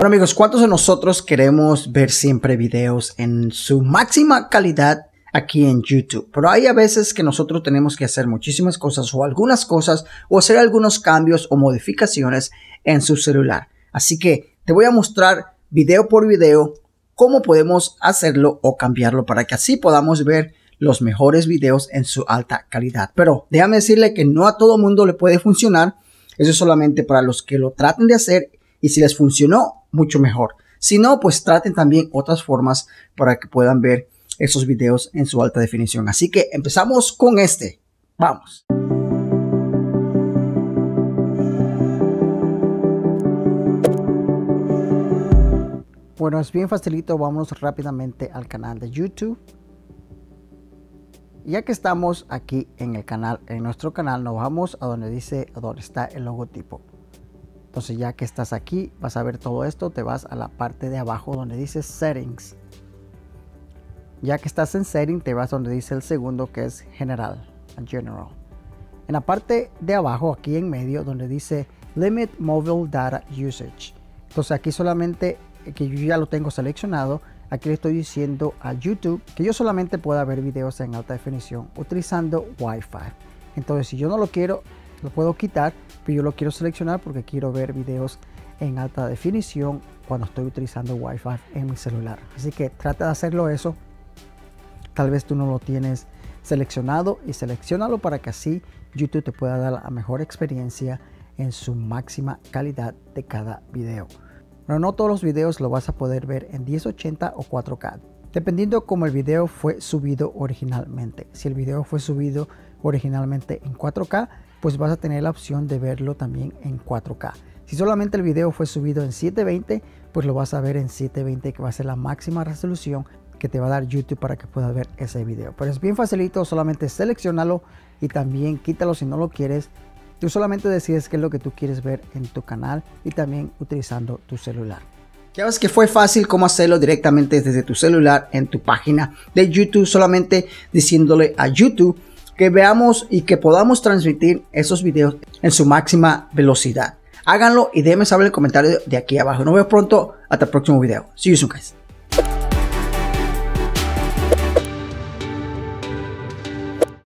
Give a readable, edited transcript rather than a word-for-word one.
Bueno amigos, ¿cuántos de nosotros queremos ver siempre videos en su máxima calidad aquí en YouTube? Pero hay a veces que nosotros tenemos que hacer muchísimas cosas o algunas cosas o hacer algunos cambios o modificaciones en su celular. Así que te voy a mostrar video por video cómo podemos hacerlo o cambiarlo para que así podamos ver los mejores videos en su alta calidad. Pero déjame decirle que no a todo mundo le puede funcionar. Eso es solamente para los que lo traten de hacer y si les funcionó, mucho mejor. Si no, pues traten también otras formas para que puedan ver esos videos en su alta definición. Así que empezamos con este. Vamos. Bueno, es bien facilito. Vámonos rápidamente al canal de YouTube. Ya que estamos aquí en el canal, en nuestro canal, nos vamos a donde dice, a donde está el logotipo. Entonces ya que estás aquí, vas a ver todo esto, te vas a la parte de abajo donde dice Settings. Ya que estás en Settings, te vas donde dice el segundo que es General. En la parte de abajo, aquí en medio, donde dice Limit Mobile Data Usage. Entonces aquí solamente, que yo ya lo tengo seleccionado, aquí le estoy diciendo a YouTube que yo solamente pueda ver videos en alta definición utilizando Wi-Fi. Entonces si yo no lo quiero, lo puedo quitar, pero yo lo quiero seleccionar porque quiero ver videos en alta definición cuando estoy utilizando Wi-Fi en mi celular. Así que trata de hacerlo eso. Tal vez tú no lo tienes seleccionado y seleccionalo para que así YouTube te pueda dar la mejor experiencia en su máxima calidad de cada video. Pero no todos los videos lo vas a poder ver en 1080 o 4K, dependiendo cómo el video fue subido originalmente. Si el video fue subido originalmente en 4K, pues vas a tener la opción de verlo también en 4K. Si solamente el video fue subido en 720, pues lo vas a ver en 720, que va a ser la máxima resolución que te va a dar YouTube para que puedas ver ese video. Pero es bien facilito, solamente seleccionalo y también quítalo si no lo quieres. Tú solamente decides qué es lo que tú quieres ver en tu canal y también utilizando tu celular. Ya ves que fue fácil cómo hacerlo directamente desde tu celular en tu página de YouTube, solamente diciéndole a YouTube que veamos y que podamos transmitir esos videos en su máxima velocidad. Háganlo y déjenme saber en el comentario de aquí abajo. Nos vemos pronto. Hasta el próximo video. See you soon, guys.